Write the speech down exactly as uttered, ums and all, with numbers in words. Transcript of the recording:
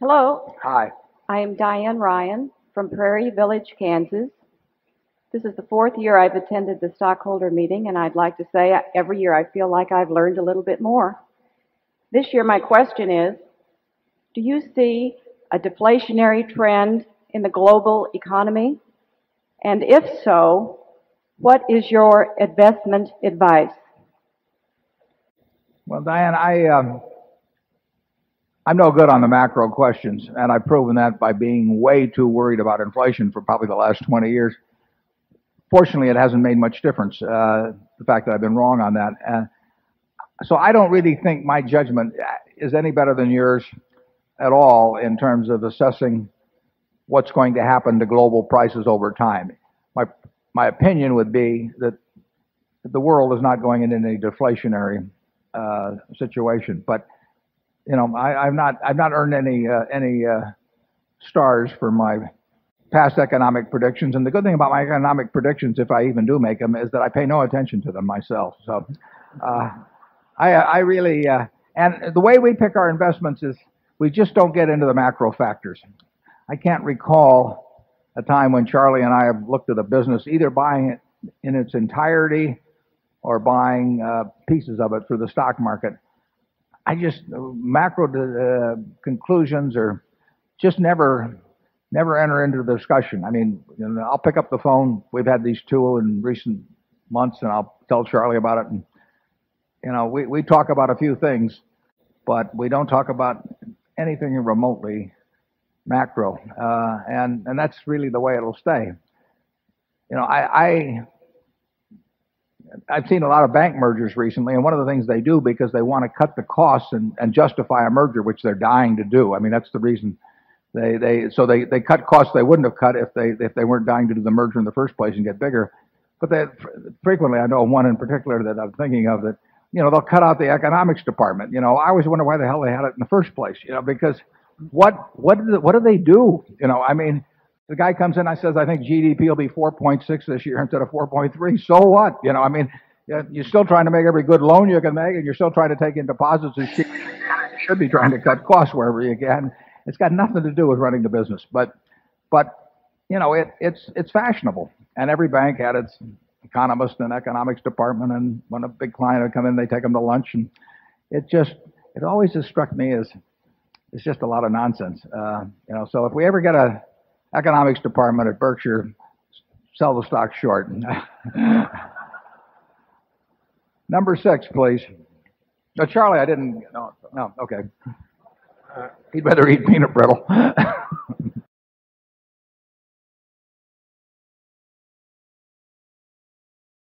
Hello. Hi. I am Diane Ryan from Prairie Village, Kansas. This is the fourth year I've attended the stockholder meeting, and I'd like to say every year I feel like I've learned a little bit more. This year my question is, do you see a deflationary trend in the global economy? And if so, what is your investment advice? Well, Diane, I... Um I'm no good on the macro questions, and I've proven that by being way too worried about inflation for probably the last twenty years. Fortunately, it hasn't made much difference, uh, the fact that I've been wrong on that. Uh, so I don't really think my judgment is any better than yours at all in terms of assessing what's going to happen to global prices over time. My, my opinion would be that the world is not going into any deflationary uh, situation, but you know, I, I've not I've not earned any uh, any uh, stars for my past economic predictions. And the good thing about my economic predictions, if I even do make them, is that I pay no attention to them myself. So, uh, I I really uh, and the way we pick our investments is we just don't get into the macro factors. I can't recall a time when Charlie and I have looked at a business either buying it in its entirety or buying uh, pieces of it through the stock market. I just macro uh, conclusions are just never never enter into the discussion. I mean, you know, I'll pick up the phone. We've had these two in recent months, and I'll tell Charlie about it. And you know, we we talk about a few things, but we don't talk about anything remotely macro. Uh, and and that's really the way it'll stay. You know, I. I I've seen a lot of bank mergers recently, and one of the things they do because they want to cut the costs and, and justify a merger, which they're dying to do. I mean, that's the reason they they so they they cut costs they wouldn't have cut if they if they weren't dying to do the merger in the first place and get bigger. But they frequently, I know one in particular that I'm thinking of that you know they'll cut out the economics department. You know, I always wonder why the hell they had it in the first place. You know, because what what what do they do? You know, I mean. The guy comes in and says, I think G D P will be four point six this year instead of four point three. So what? You know, I mean, you're still trying to make every good loan you can make, and you're still trying to take in deposits. And you should be trying to cut costs wherever you can. It's got nothing to do with running the business. But, but you know, it, it's, it's fashionable. And every bank had its economist and economics department. And when a big client would come in, they take them to lunch. And it just, it always has struck me as it's just a lot of nonsense. Uh, you know, so if we ever get a economics department at Berkshire, sell the stock short. Number six, please. No, Charlie, I didn't. No, no, okay. He'd better eat peanut brittle.